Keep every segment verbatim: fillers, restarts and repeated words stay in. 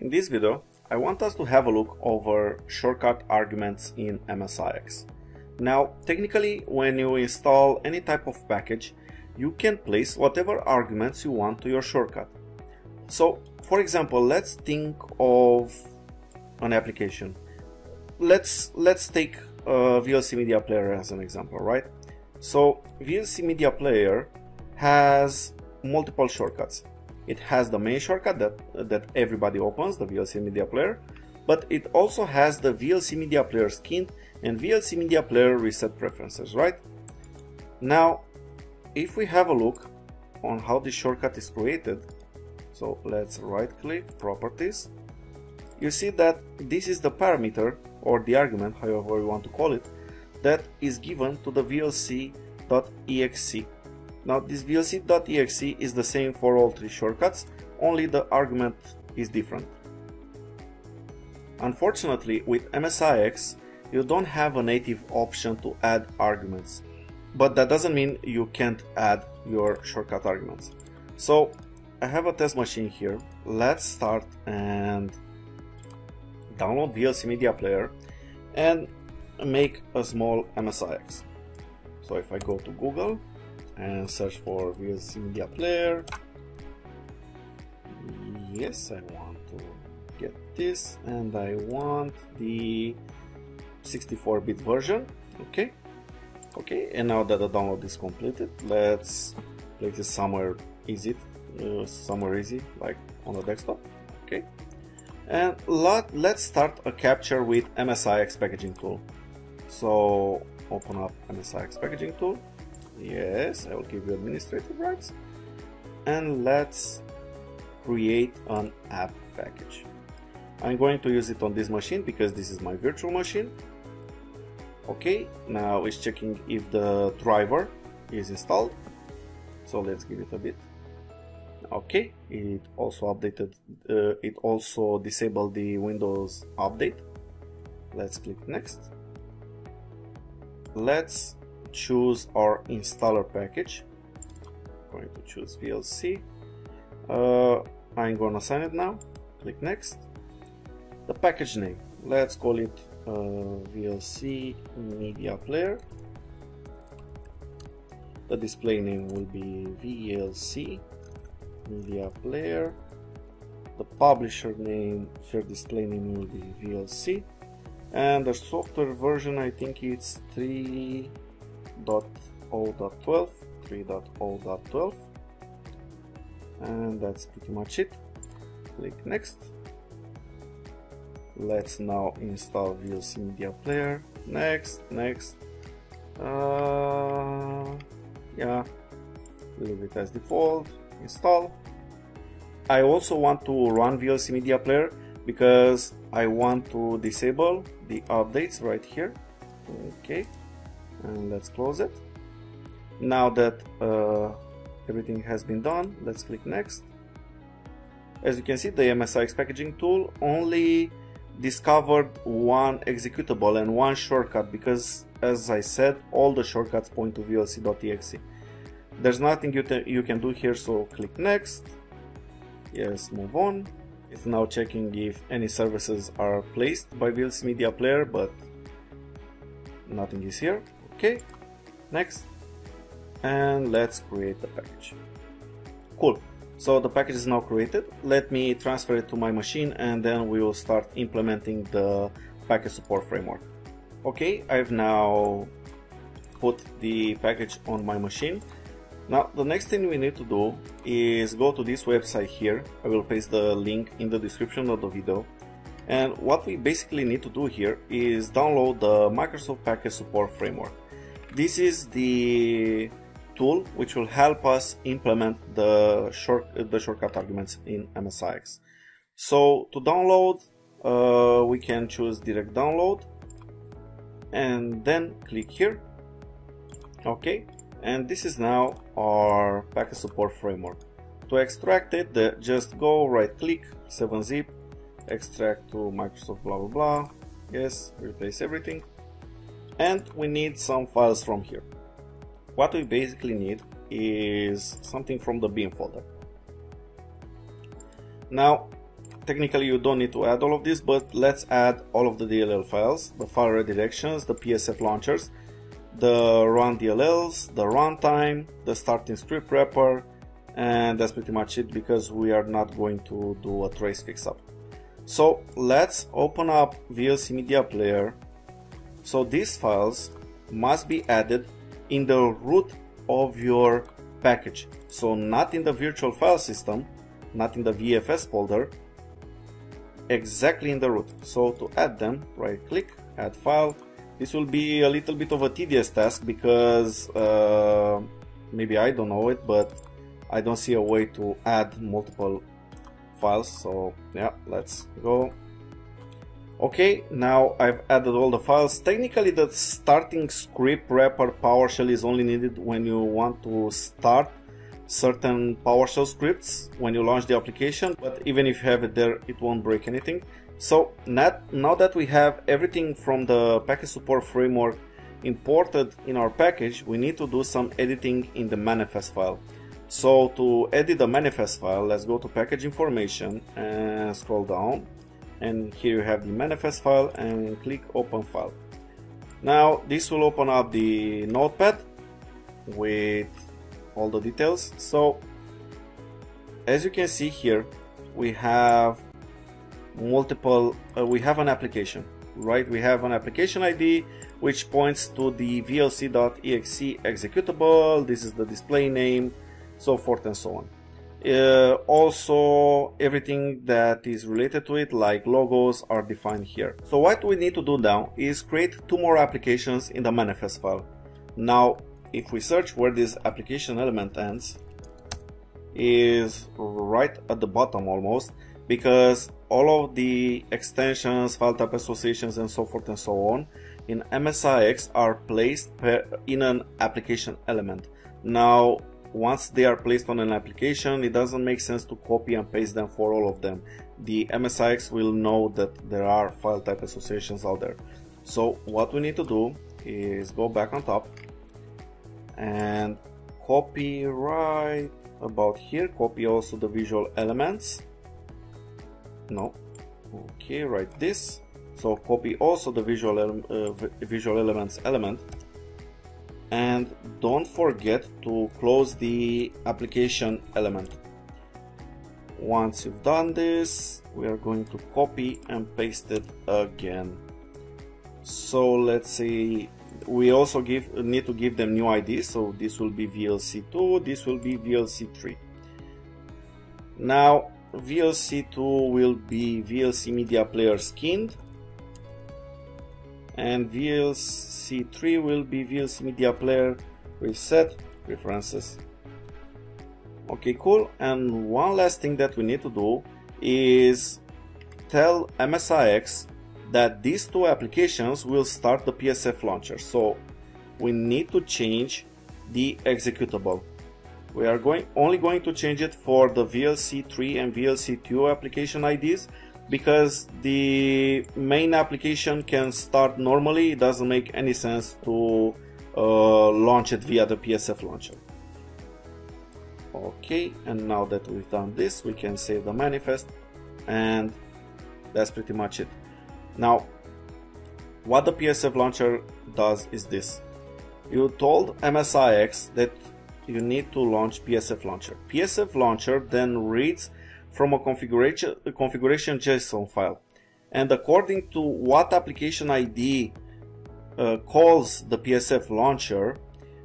In this video, I want us to have a look over shortcut arguments in M S I X. Now, technically, when you install any type of package, you can place whatever arguments you want to your shortcut. So, for example, let's think of an application. Let's let's take uh, V L C Media Player as an example, right? So, V L C Media Player has multiple shortcuts. It has the main shortcut that, that everybody opens, the V L C Media Player, but it also has the V L C Media Player skin and V L C Media Player reset preferences, right? Now, if we have a look on how this shortcut is created, so let's right-click, Properties, you see that this is the parameter or the argument, however you want to call it, that is given to the V L C dot E X E. Now this V L C dot E X E is the same for all three shortcuts, only the argument is different. Unfortunately, with M S I X, you don't have a native option to add arguments, but that doesn't mean you can't add your shortcut arguments. So I have a test machine here. Let's start and download V L C Media Player and make a small M S I X. So if I go to Google and search for V L C Media Player, yes, I want to get this and I want the sixty-four bit version. Okay, okay, and now that the download is completed, let's place it somewhere easy, uh, somewhere easy, like on the desktop. Okay, and lot, let's start a capture with M S I X packaging tool. So open up M S I X packaging tool. Yes, I will give you administrative rights, and let's create an app package. I'm going to use it on this machine because this is my virtual machine. Okay, now it's checking if the driver is installed, so let's give it a bit. Okay, it also updated, uh, it also disabled the Windows update. Let's click next. Let's choose our installer package. I'm going to choose V L C. Uh, I'm going to sign it now. Click next. The package name, let's call it uh, V L C Media Player. The display name will be V L C Media Player. The publisher name, your display name will be V L C. And the software version, I think it's three dot oh dot twelve. And that's pretty much it. Click next. Let's now install V L C Media Player. Next, next. Uh, yeah, leave it as default. Install. I also want to run V L C Media Player because I want to disable the updates right here. Okay, and let's close it. Now that uh, everything has been done, let's click next. As you can see, the M S I X packaging tool only discovered one executable and one shortcut because, as I said, all the shortcuts point to V L C dot E X E. There's nothing you, you can do here, so click next. Yes, move on. It's now checking if any services are placed by V L C Media Player, but nothing is here. Okay, next. And let's create the package. Cool. So the package is now created. Let me transfer it to my machine and then we will start implementing the package support framework. Okay, I've now put the package on my machine. Now the next thing we need to do is go to this website here. I will paste the link in the description of the video. And what we basically need to do here is download the Microsoft package support framework. This is the tool which will help us implement the short the shortcut arguments in M S I X. So to download, uh, we can choose direct download and then click here. Okay, and this is now our package support framework. To extract it, the, just go right click, seven zip, extract to Microsoft blah blah blah. Yes, replace everything, and we need some files from here. What we basically need is something from the bin folder. Now technically you don't need to add all of this, but let's add all of the D L L files, the file redirections, the P S F launchers, the run D L Ls, the runtime, the starting script wrapper, and that's pretty much it because we are not going to do a trace fix-up. So let's open up V L C Media Player. So these files must be added in the root of your package, so not in the virtual file system, not in the V F S folder, exactly in the root. So to add them, right click, add file. This will be a little bit of a tedious task because uh, maybe I don't know it, but I don't see a way to add multiple files. So yeah, let's go. Okay, now I've added all the files. Technically the starting script wrapper PowerShell is only needed when you want to start certain PowerShell scripts when you launch the application, but even if you have it there, it won't break anything. So not, now that we have everything from the package support framework imported in our package, we need to do some editing in the manifest file. So to edit the manifest file, let's go to package information and scroll down, and here you have the manifest file, and click open file. Now this will open up the notepad with all the details. So as you can see here, we have multiple uh, we have an application, right? We have an application I D which points to the V L C dot E X E executable. This is the display name, so forth and so on. Uh, also everything that is related to it, like logos, are defined here. So what we need to do now is create two more applications in the manifest file. Now if we search where this application element ends, is right at the bottom almost, because all of the extensions, file type associations, and so forth and so on in M S I X are placed per, in an application element. Now once they are placed on an application, it doesn't make sense to copy and paste them for all of them. The M S I X will know that there are file type associations out there. So what we need to do is go back on top and copy right about here, copy also the visual elements. No, okay, write this. So copy also the visual ele uh, visual elements element, and don't forget to close the application element. Once you've done this, we are going to copy and paste it again. So let's see. We also give, need to give them new I Ds, so this will be V L C two, this will be V L C three. Now V L C two will be V L C Media Player skinned, and V L C three will be V L C Media Player reset preferences. Okay, cool. And one last thing that we need to do is tell M S I X that these two applications will start the P S F launcher. So we need to change the executable. We are going only going to change it for the V L C three and V L C two application I Ds, because the main application can start normally. It doesn't make any sense to uh, launch it via the P S F launcher. Okay, and now that we've done this, we can save the manifest, and that's pretty much it. Now, what the P S F launcher does is this. You told M S I X that you need to launch P S F launcher. P S F launcher then reads from a configuration a configuration dot J S O N file, and according to what application I D uh, calls the P S F launcher,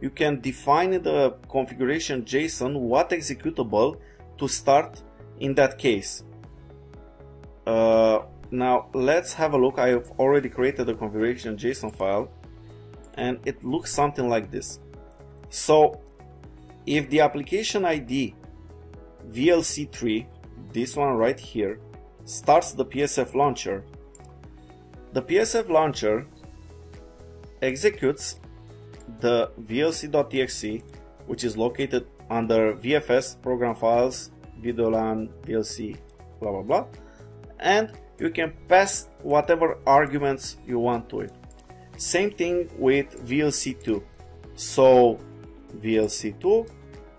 you can define in the configuration dot J S O N what executable to start in that case. Uh, Now let's have a look. I have already created a configuration dot J S O N file, and it looks something like this. So if the application I D V L C three, this one right here, starts the P S F launcher, the P S F launcher executes the V L C dot E X E, which is located under V F S, program files, VideoLan, V L C, blah blah blah, and you can pass whatever arguments you want to it. Same thing with V L C two. So V L C two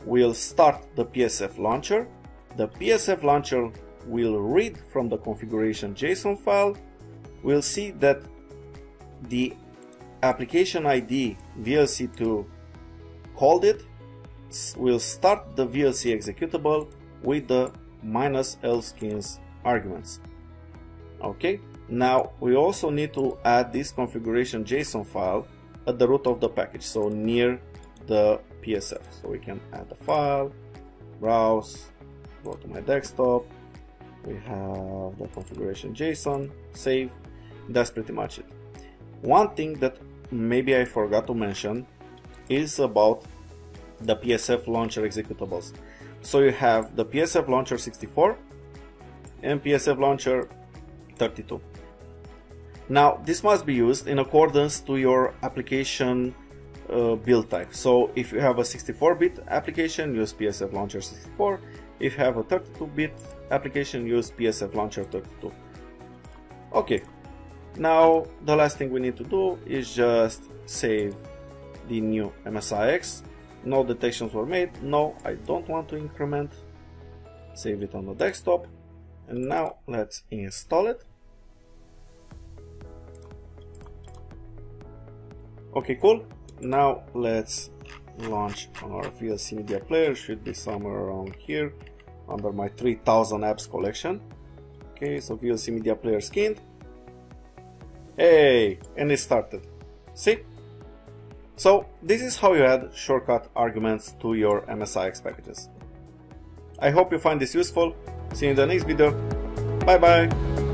will start the P S F launcher. The P S F launcher we'll read from the configuration.json file, we'll see that the application I D V L C two called it will start the V L C executable with the minus lskins arguments. Okay, now we also need to add this configuration.json file at the root of the package, so near the P S F. So we can add the file, browse, go to my desktop, we have the configuration.json, save. That's pretty much it. One thing that maybe I forgot to mention is about the P S F launcher executables. So you have the P S F Launcher sixty-four and P S F Launcher thirty-two. Now this must be used in accordance to your application uh, build type. So if you have a sixty-four bit application, use P S F Launcher sixty-four. If you have a thirty-two bit application, use P S F Launcher thirty-two. Okay, now the last thing we need to do is just save the new M S I X. No detections were made. No, I don't want to increment. Save it on the desktop. And now let's install it. Okay, cool. Now let's launch our V L C Media Player. Should be somewhere around here under my three thousand apps collection. Okay, so V L C Media Player skinned. Hey, and it started. See? So this is how you add shortcut arguments to your M S I X packages. I hope you find this useful. See you in the next video. Bye bye.